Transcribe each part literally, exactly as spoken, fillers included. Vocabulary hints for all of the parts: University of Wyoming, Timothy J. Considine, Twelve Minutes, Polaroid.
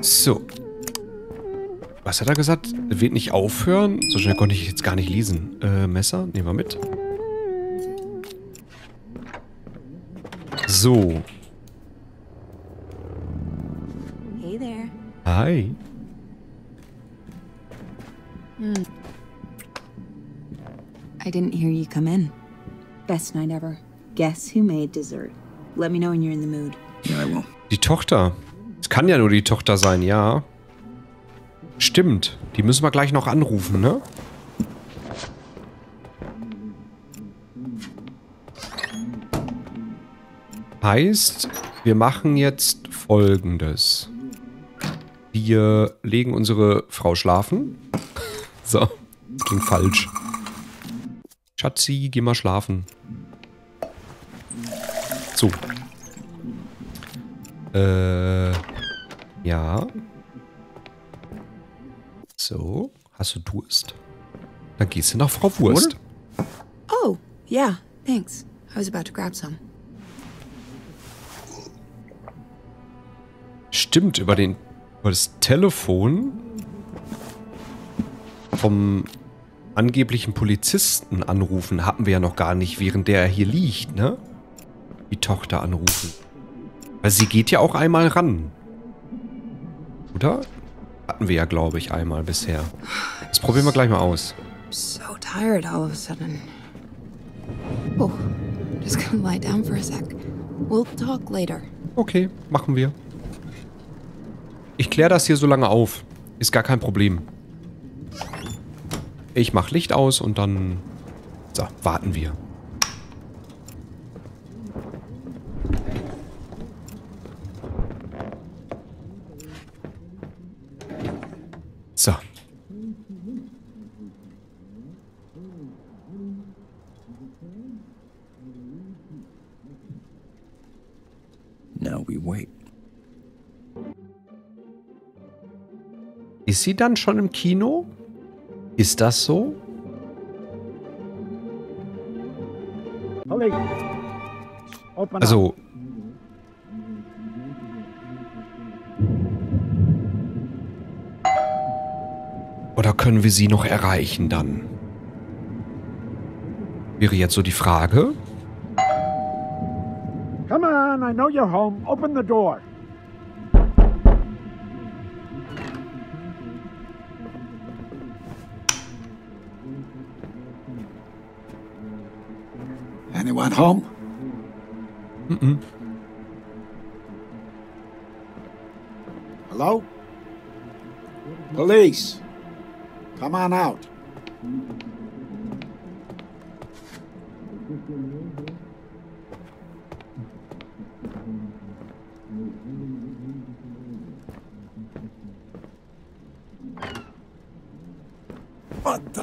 So. Was hat er gesagt? Wird nicht aufhören? So schnell konnte ich jetzt gar nicht lesen. Äh, Messer, nehmen wir mit. So. Hey there. Hi. Mm. I didn't hear you come in. Best night ever. Guess who made dessert? Let me know when you're in the mood. Yeah, I will. Die Tochter. Es kann ja nur die Tochter sein, ja. Stimmt. Die müssen wir gleich noch anrufen, ne? Heißt, wir machen jetzt Folgendes. Wir legen unsere Frau schlafen. So. Klingt falsch. Schatzi, geh mal schlafen. So. Äh. Ja. So. Hast du Durst? Dann gehst du nach Frau Wurst. Oh, yeah. Thanks. I was about to grab some. Stimmt, über den über das Telefon vom angeblichen Polizisten anrufen hatten wir ja noch gar nicht, während der hier liegt, ne? Die Tochter anrufen. Weil sie geht ja auch einmal ran. Oder? Hatten wir ja, glaube ich, einmal bisher. Das probieren wir gleich mal aus. So tired all of a sudden. Oh, just gonna lie down for a sec. We'll talk later. Okay, machen wir. Ich kläre das hier so lange auf. Ist gar kein Problem. Ich mache Licht aus und dann... So, warten wir. So. Now we wait. Ist sie dann schon im Kino? Ist das so? Also... Oder können wir sie noch erreichen dann? Wäre jetzt so die Frage. Come on, I know you're home. Open the door. Anyone home? Mm-mm. Hello? Police! Come on out. What the...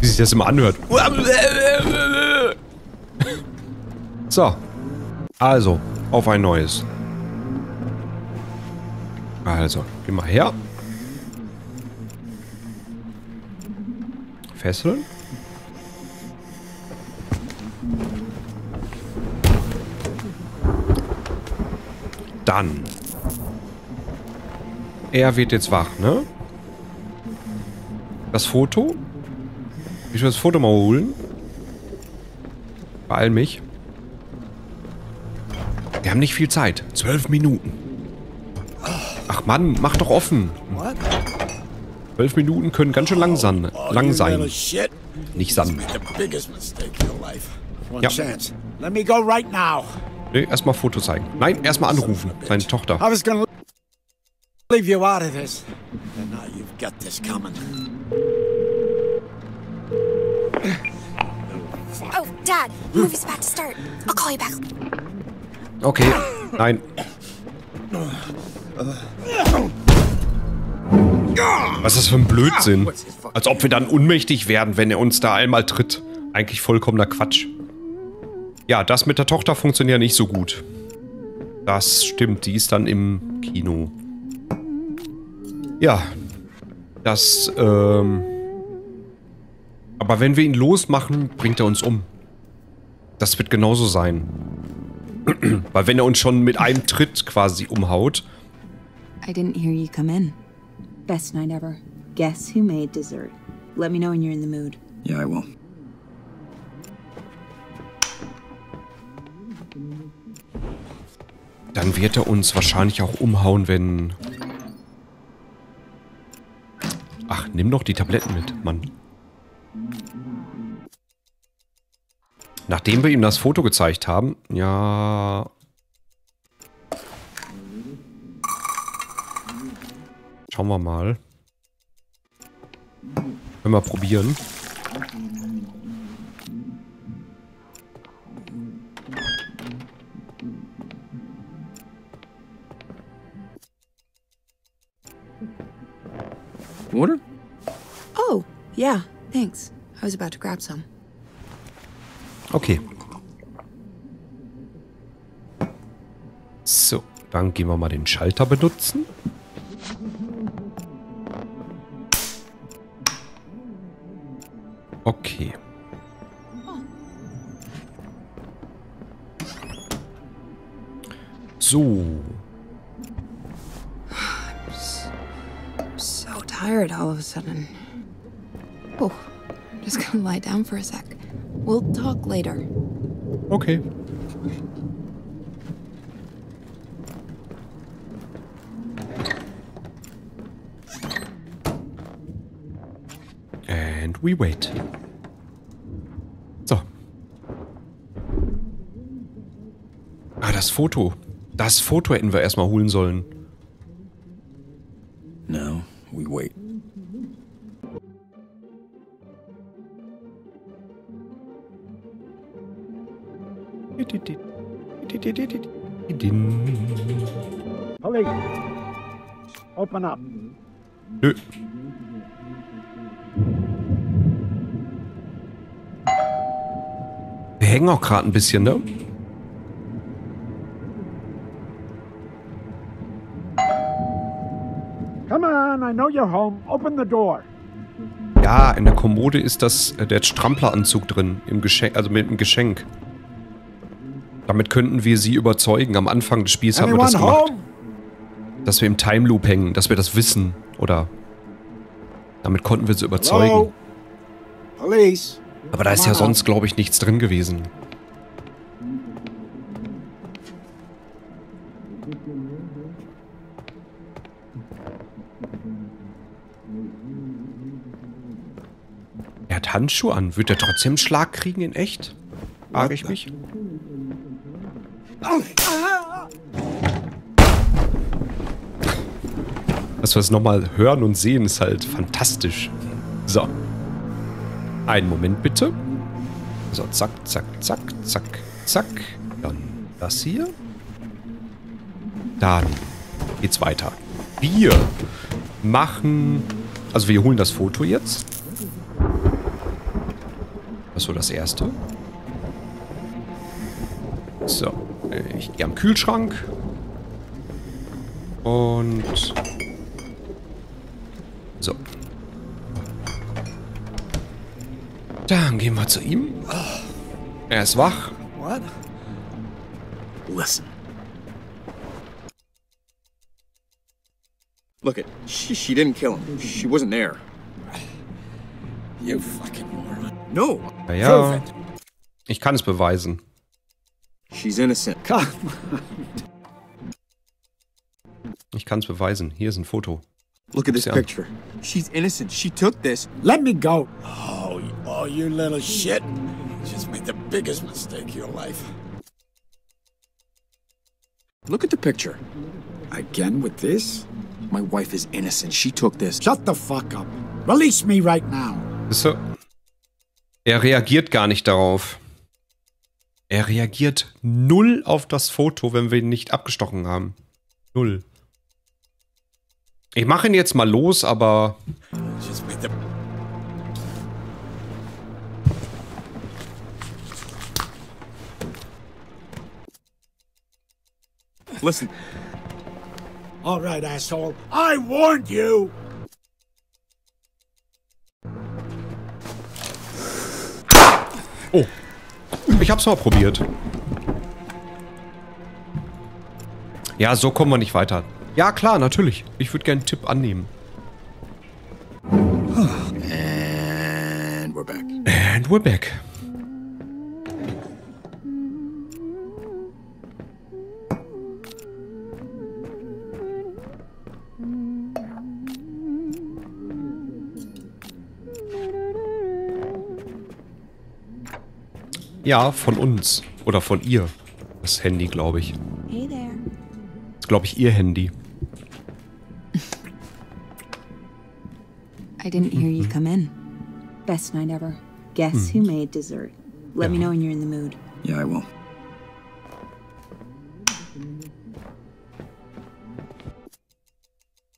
Wie sich das immer anhört. So. Also, auf ein neues. Also, geh mal her. Fesseln. Dann. Er wird jetzt wach, ne? Das Foto. Ich will das Foto mal holen. Beeil mich. Wir haben nicht viel Zeit. Zwölf Minuten. Ach Mann, mach doch offen. Zwölf Minuten können ganz schön lang sein. Lang sein. Nicht san. Ja. Nee, erstmal Foto zeigen. Nein, erstmal anrufen. Seine Tochter. Oh, Dad, the movie's about to start. I'll call you back. Okay, nein. Was ist das für ein Blödsinn? Als ob wir dann unmächtig werden, wenn er uns da einmal tritt. Eigentlich vollkommener Quatsch. Ja, das mit der Tochter funktioniert nicht so gut. Das stimmt, die ist dann im Kino. Ja, das, ähm... Aber wenn wir ihn losmachen, bringt er uns um. Das wird genauso sein. Weil wenn er uns schon mit einem Tritt quasi umhaut. I didn't hear you come in. Best night ever. Guess who made dessert? Let me know when you're in the mood. Yeah, I will. Dann wird er uns wahrscheinlich auch umhauen, wenn... Ach, nimm doch die Tabletten mit, Mann. Nachdem wir ihm das Foto gezeigt haben, ja... Schauen wir mal. Können wir probieren. Water? Oh, yeah, thanks. I was about to grab some. Okay. So, dann gehen wir mal den Schalter benutzen. Okay. So. Tired all of a sudden. Oh, I'm just gonna lie down for a sec. We'll talk later. Okay. And we wait. So. Ah, das Foto. Das Foto hätten wir erstmal holen sollen. No. We wait. Police, open up. Nö. Wir hängen auch gerade ein bisschen, ne? I know you're home. Open the door. Ja, in der Kommode ist das äh, der Strampleranzug drin, im Geschenk, also mit dem Geschenk. Damit könnten wir sie überzeugen. Am Anfang des Spiels Anyone haben wir das gemacht, home? Dass wir im Time Loop hängen, dass wir das wissen, oder? Damit konnten wir sie überzeugen. Police. Aber da ist ja sonst, glaube ich, nichts drin gewesen. Handschuhe an. Wird er trotzdem einen Schlag kriegen in echt? Frage ich mich. Dass wir es nochmal hören und sehen, ist halt fantastisch. So. Einen Moment bitte. So, zack, zack, zack, zack, zack. Dann das hier. Dann geht's weiter. Wir machen... Also wir holen das Foto jetzt. So, das erste. So, ich gehe am Kühlschrank. Und... So. Dann gehen wir zu ihm. Er ist wach. What? Listen. Look it. She, she didn't kill him. She wasn't there. You fucking moron. No. Naja, ich kann es beweisen. She's innocent. Ich kann es beweisen. Hier ist ein Foto. Look at this picture. She's innocent. She took this. Let me go. Oh, oh, you little shit. You just made the biggest mistake of your life. Look at the picture. Again with this? My wife is innocent. She took this. Shut the fuck up. Release me right now. So. Er reagiert gar nicht darauf. Er reagiert null auf das Foto, wenn wir ihn nicht abgestochen haben. Null. Ich mache ihn jetzt mal los, aber... Listen. All right, asshole. I warned you. Oh. ich hab's mal probiert. Ja, so kommen wir nicht weiter. Ja, klar, natürlich. Ich würde gerne einen Tipp annehmen. And we're back. And we're back. Ja, von uns. Oder von ihr. Das Handy, glaube ich. Hey there. Das ist, glaube ich, ihr Handy. I didn't hear you come in. Best night ever. Guess who made dessert? Let me know when you're in the mood. Yeah, I will.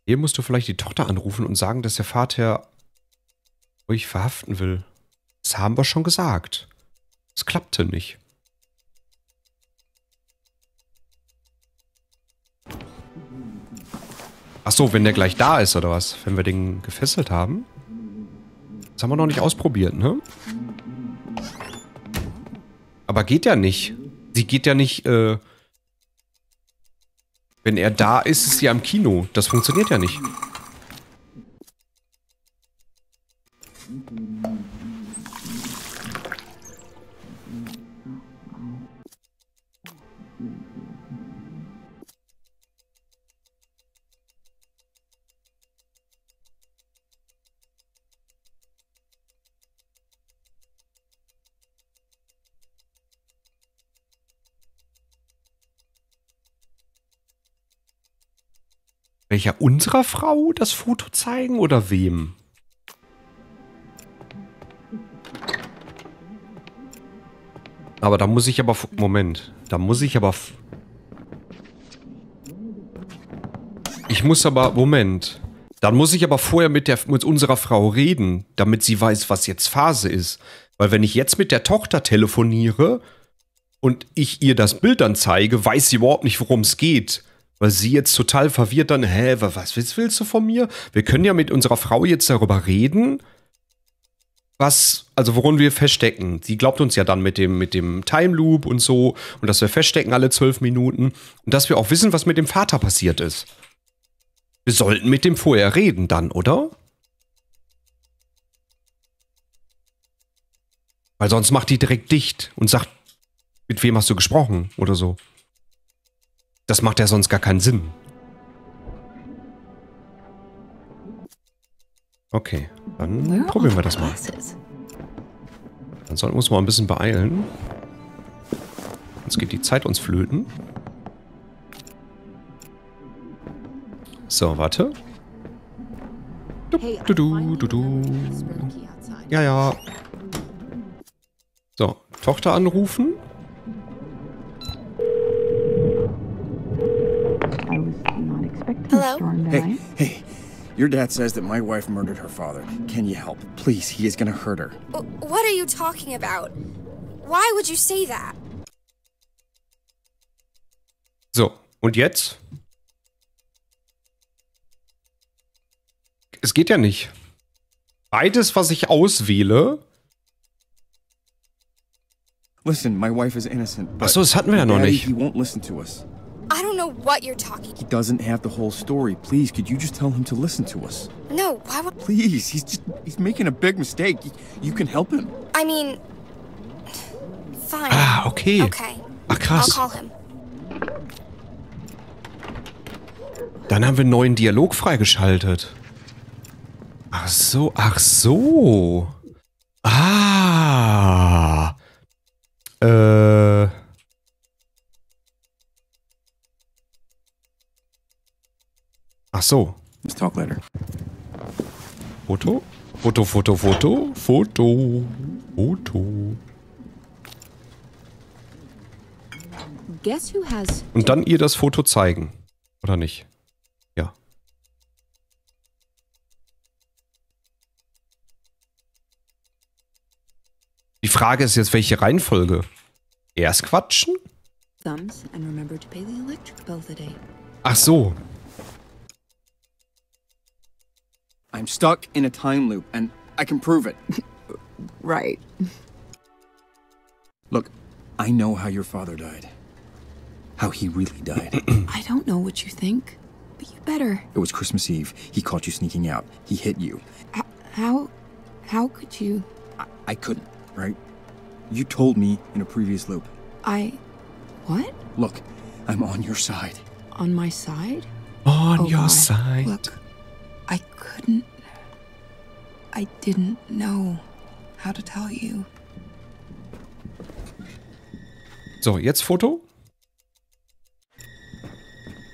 Hier musst du vielleicht die Tochter anrufen und sagen, dass der Vater euch verhaften will. Das haben wir schon gesagt. Es klappte nicht. Ach so, wenn der gleich da ist, oder was? Wenn wir den gefesselt haben? Das haben wir noch nicht ausprobiert, ne? Aber geht ja nicht. Sie geht ja nicht, äh... wenn er da ist, ist sie am Kino. Das funktioniert ja nicht. Welcher unserer Frau das Foto zeigen oder wem? Aber da muss ich aber... Moment. Da muss ich aber... Ich muss aber... Moment. Dann muss ich aber vorher mit, der, mit unserer Frau reden, damit sie weiß, was jetzt Phase ist. Weil wenn ich jetzt mit der Tochter telefoniere und ich ihr das Bild dann zeige, weiß sie überhaupt nicht, worum es geht. Weil sie jetzt total verwirrt dann, hä, was willst, willst du von mir? Wir können ja mit unserer Frau jetzt darüber reden, was, also worin wir feststecken. Sie glaubt uns ja dann mit dem, mit dem Time Loop und so und dass wir feststecken alle zwölf Minuten und dass wir auch wissen, was mit dem Vater passiert ist. Wir sollten mit dem vorher reden dann, oder? Weil sonst macht die direkt dicht und sagt, mit wem hast du gesprochen oder so. Das macht ja sonst gar keinen Sinn. Okay, dann probieren wir das mal. Dann sollten wir uns mal ein bisschen beeilen. Sonst geht die Zeit uns flöten. So, warte. Du, du, du, du. Ja, ja. So, Tochter anrufen. Hello? Hey, hey, your dad says that my wife murdered her father. Can you help? Please, he is gonna hurt her. What are you talking about? Why would you say that? So, und jetzt? Es geht ja nicht. Beides, was ich auswähle... Listen, my wife is innocent, but Achso, das hatten wir ja noch nicht. Daddy, he won't listen to us. I don't know what you're talking about. He doesn't have the whole story. Please, could you just tell him to listen to us? No, why would... Please, he's just... He's making a big mistake. You can help him. I mean... Fine. Ah, okay. Okay. Ach, krass. I'll call him. Dann haben wir einen neuen Dialog freigeschaltet. Ach so, ach so. Ah. Äh... Ach so. Let's talk later. Foto? Foto, Foto, Foto, Foto, Foto. Guess who has... Und dann ihr das Foto zeigen. Oder nicht? Ja. Die Frage ist jetzt, welche Reihenfolge? Erst quatschen? Ach so. I'm stuck in a time loop, and I can prove it. Right. Look, I know how your father died. How he really died. I don't know what you think, but you better. It was Christmas Eve. He caught you sneaking out. He hit you. H- how? How could you? I, I couldn't, right? You told me in a previous loop. I... what? Look, I'm on your side. On my side? On oh, your God. side. Look, I couldn't... I didn't know how to tell you. So, jetzt Foto.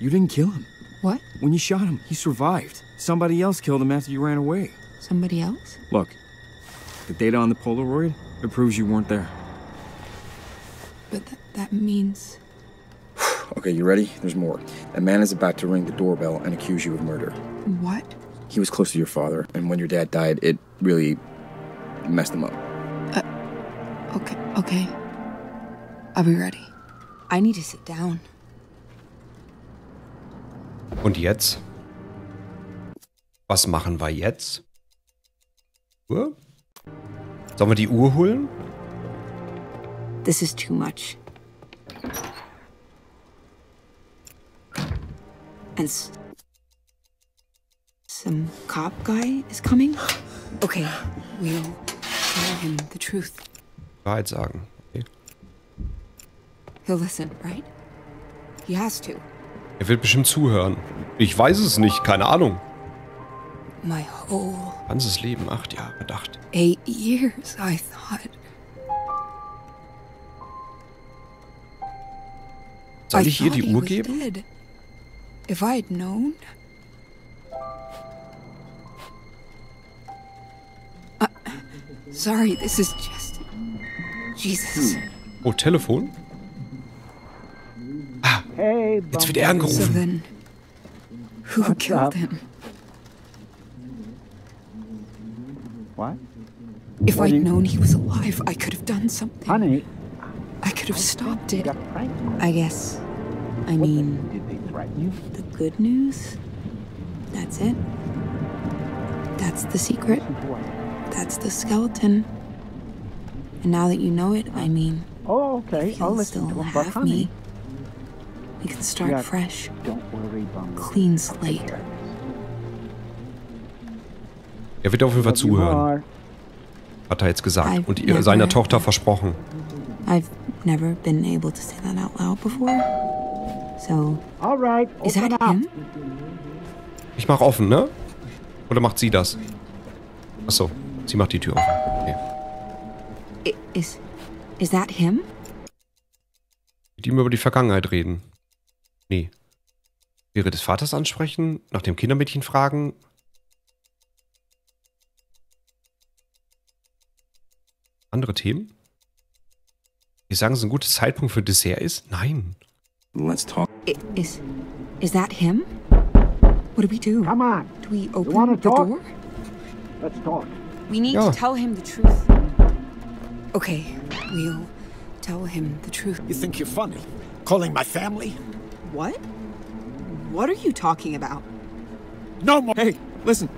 You didn't kill him. What? When you shot him, he survived. Somebody else killed him after you ran away. Somebody else? Look, the data on the Polaroid, it proves you weren't there. But th that means... Okay, you ready? There's more. A man is about to ring the doorbell and accuse you of murder. What? He was close to your father, and when your dad died, it really messed him up. Uh, okay, okay. I'll be ready. I need to sit down. Und jetzt? Was machen wir jetzt? Uhr? Sollen wir die Uhr holen? This is too much. And some cop guy is coming? Okay, we'll tell him the truth. Wahrheit sagen, okay. He'll listen, right? He has to. Er wird bestimmt zuhören. Ich weiß es nicht, keine Ahnung. My whole... ganzes Leben, acht Jahre, gedacht. Eight years, I thought. Soll ich ihr die Uhr geben? Dead. If I had known... Uh, sorry, this is just... Jesus. Oh, Telefon? Ah, jetzt wird er angerufen. So then, who killed him? What? If I'd known he was alive, I could have done something. Honey. I could have stopped it. I guess. I mean... the good news? That's it. That's the secret. That's the skeleton. And now that you know it, I mean... Oh, okay. I'll listen to him, but honey... we can start yeah. fresh. Don't worry, clean slate. Er wird auf jeden Fall zuhören. Hat er jetzt gesagt. I've und ihr, seiner Tochter versprochen. I've never been able to say that out loud before. So, all right, is that him? Ich mach offen, ne? Oder macht sie das? Achso, sie macht die Tür offen. Okay. Is, is that him? Mit ihm über die Vergangenheit reden. Nee. Wäre des Vaters ansprechen, nach dem Kindermädchen fragen. Andere Themen? Wir sagen, es ein guter Zeitpunkt für Dessert ist? Nein. Let's talk. Is, is that him? What do we do? Come on. Do we open you the talk? door? Let's talk. We need ja. to tell him the truth. Okay, we'll tell him the truth. You think you're funny? Calling my family? What? What are you talking about? No more. Hey, listen.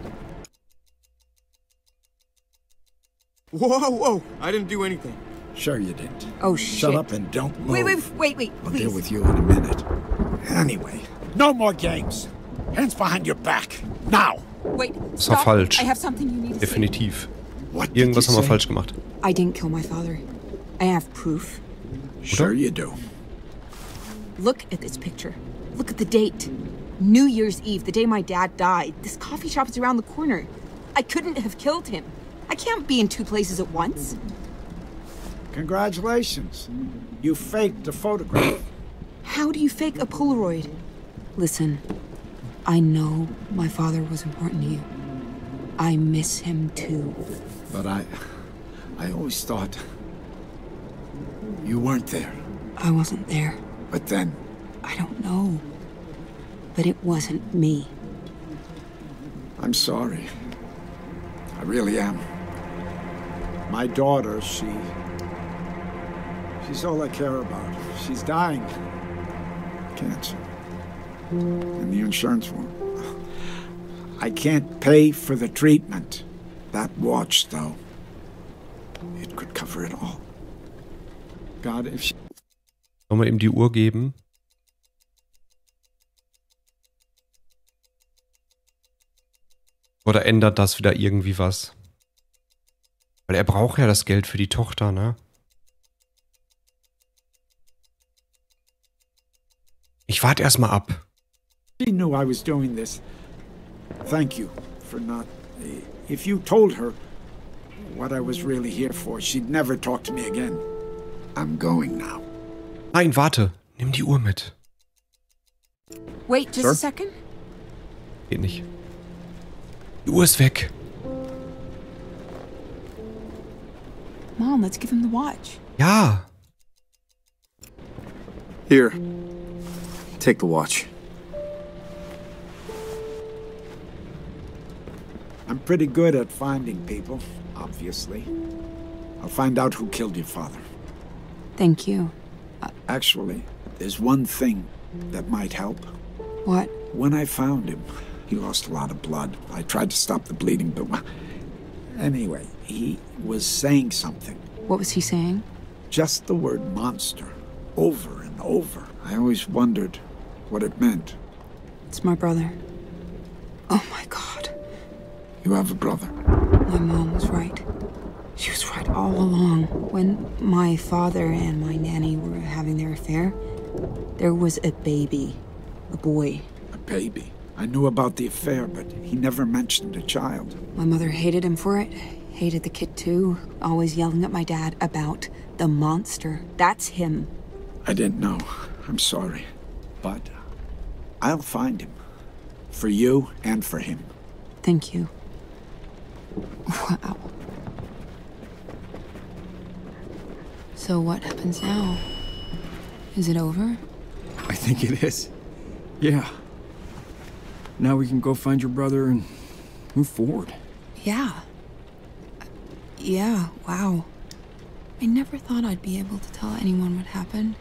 Whoa, whoa. I didn't do anything. Sure you didn't. Oh, shit. Shut up and don't move. Wait, wait, wait, wait, I'll please. deal with you in a minute. Anyway, no more games. Hands behind your back. Now. Wait, stop. Falsch. I have something you need to Definitiv. What Irgendwas haben wir falsch gemacht. I didn't kill my father. I have proof. Sure you do. Look at this picture. Look at the date. New Year's Eve, the day my dad died. This coffee shop is around the corner. I couldn't have killed him. I can't be in two places at once. Congratulations. You faked a photograph. How do you fake a Polaroid? Listen, I know my father was important to you. I miss him too. But I... I always thought... you weren't there. I wasn't there. But then... I don't know. But it wasn't me. I'm sorry. I really am. My daughter, she... she's all I care about. She's dying. Cancer. And the insurance won't. I can't pay for the treatment. That watch, though. It could cover it all. God, if she... Sollen wir ihm die Uhr geben? Oder ändert das wieder irgendwie was? Weil er braucht ja das Geld für die Tochter, ne? Ich warte erstmal ab. She knew I was doing this. Thank you for not... If you told her what I was really here for, she'd never talk to me again. I'm going now. Nein, warte. Nimm die Uhr mit. Wait just Sir? a second. Geht nicht. Die Uhr ist weg. Mom, let's give him the watch. Ja. Here. Take the watch. I'm pretty good at finding people, obviously. I'll find out who killed your father. Thank you. Uh, Actually, there's one thing that might help. What? When I found him, he lost a lot of blood. I tried to stop the bleeding, but... Anyway, he was saying something. What was he saying? Just the word monster. Over and over. I always wondered what it meant. It's my brother. Oh my God. You have a brother. My mom was right. She was right all along. When my father and my nanny were having their affair, there was a baby. A boy. A baby? I knew about the affair, but he never mentioned a child. My mother hated him for it. Hated the kid too. Always yelling at my dad about the monster. That's him. I didn't know. I'm sorry. But I'll find him. For you and for him. Thank you. Wow. So what happens now? Is it over? I think it is. Yeah. Now we can go find your brother and move forward. Yeah. Yeah, wow. I never thought I'd be able to tell anyone what happened.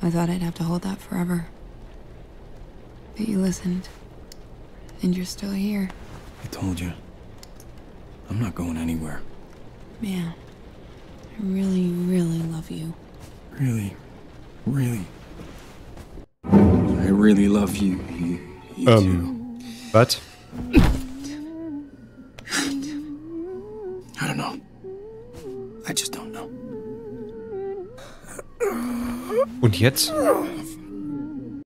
I thought I'd have to hold that forever. But you listened. And you're still here. I told you. I'm not going anywhere. Man. I really, really love you. Really, really. I really love you. You, you um, too. But? I don't know. I just don't know. Und jetzt?